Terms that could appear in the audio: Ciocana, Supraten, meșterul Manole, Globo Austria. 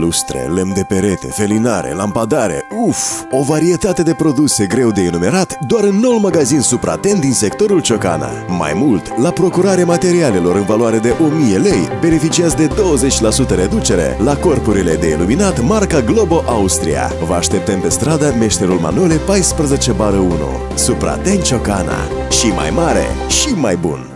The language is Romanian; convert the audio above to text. Lustre, lemn de perete, felinare, lampadare, uf, o varietate de produse greu de enumerat doar în noul magazin Supraten din sectorul Ciocana. Mai mult, la procurare materialelor în valoare de 1000 lei, beneficiați de 20% reducere la corpurile de iluminat marca Globo Austria. Vă așteptăm pe strada Meșterul Manole 14/1. Supraten Ciocana. Și mai mare, și mai bun!